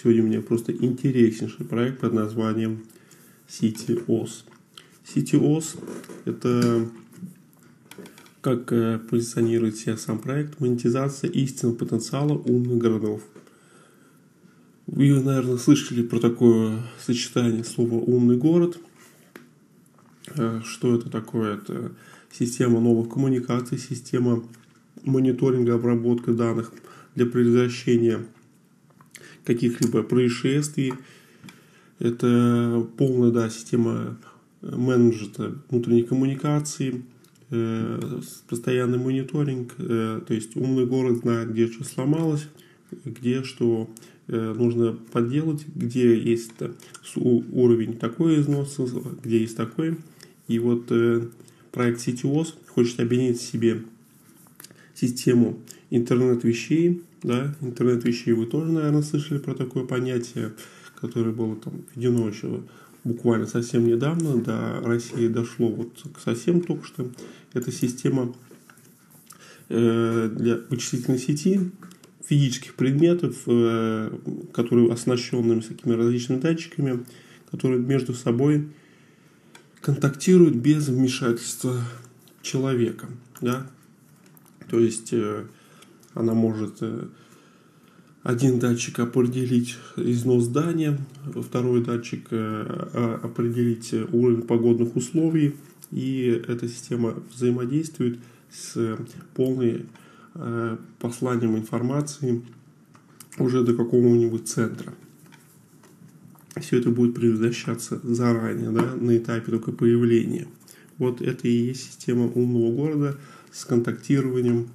Сегодня у меня просто интереснейший проект под названием CityOS. CityOS — это, как позиционирует себя сам проект, монетизация истинного потенциала умных городов. Вы, наверное, слышали про такое сочетание слова «умный город». Что это такое? Это система новых коммуникаций, система мониторинга, обработка данных для предотвращения каких-либо происшествий. Это полная система менеджмента внутренней коммуникации, постоянный мониторинг. То есть умный город знает, где что сломалось, где что нужно подделать, где есть уровень такой износа, где есть такой. И вот проект CityOS хочет объединить в себе систему интернет-вещей. Да? Интернет-вещей вы тоже, наверное, слышали про такое понятие, которое было там введено еще буквально совсем недавно. До России дошло вот совсем только что. Это система для вычислительной сети физических предметов, которые оснащены всякими различными датчиками, которые между собой контактируют без вмешательства человека. Да? То есть она может один датчик определить износ здания, второй датчик определить уровень погодных условий, и эта система взаимодействует с полной посланием информации уже до какого-нибудь центра. Все это будет предотвращаться заранее, да, на этапе только появления. Вот это и есть система умного города с контактированием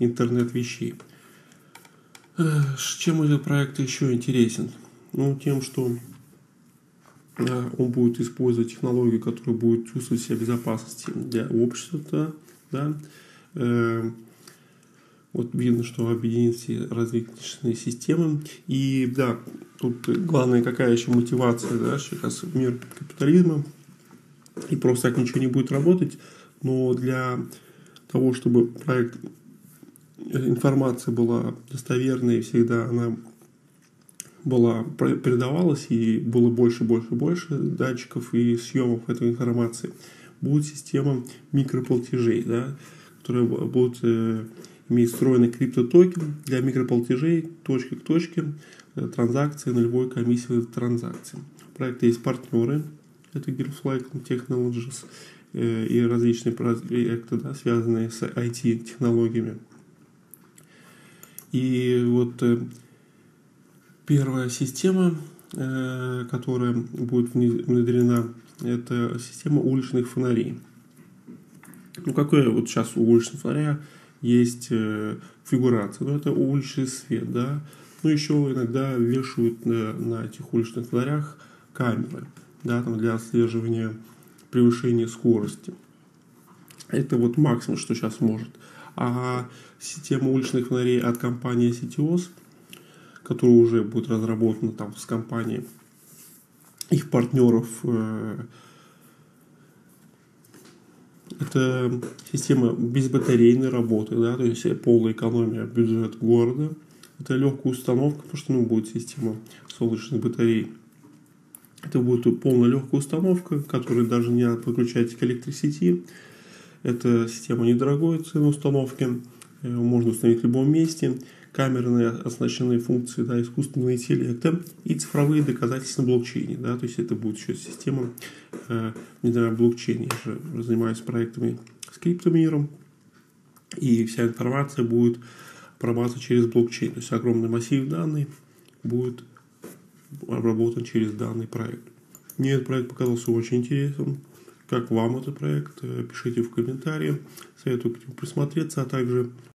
интернет-вещей. Чем этот проект еще интересен? Ну, тем, что он будет использовать технологию, которая будет чувствовать себя в безопасности для общества. Да? Вот видно, что объединены все различные системы. И да, тут главное, какая еще мотивация, да, сейчас мир капитализма. И просто так ничего не будет работать. Но для того, чтобы проект, информация была достоверной, всегда она была, передавалась, и было больше датчиков и съемов этой информации, будет система микроплатежей, да, которая будет имеет встроенный криптотокен для микроплатежей, точки к точке, транзакции, нулевой комиссии транзакции. У проекта есть партнеры, это CityOS Technologies и различные проекты, да, связанные с IT-технологиями. И вот первая система, которая будет внедрена, это система уличных фонарей. Ну, какая вот сейчас у уличного фонаря есть фигурация, но это уличный свет, да. Ну, еще иногда вешают на этих уличных фонарях камеры, да, там для отслеживания превышения скорости. Это вот максимум, что сейчас может. А система уличных фонарей от компании CityOS, которая уже будет разработана там с компанией их партнеров, это система безбатарейной работы, да, то есть полная экономия бюджета города. Это легкая установка, потому что, ну, будет система солнечных батарей. Это будет полная легкая установка, которую даже не надо подключать к электросети. Это система недорогой цены установки, можно установить в любом месте. Камерные оснащенные функции, да, искусственного интеллекта и цифровые доказательства на блокчейне. Да, то есть это будет еще система блокчейна. Я же занимаюсь проектами с криптомиром, и вся информация будет обрабатываться через блокчейн. То есть огромный массив данных будет обработан через данный проект. Мне этот проект показался очень интересным. Как вам этот проект? Пишите в комментариях. Советую к нему присмотреться, а также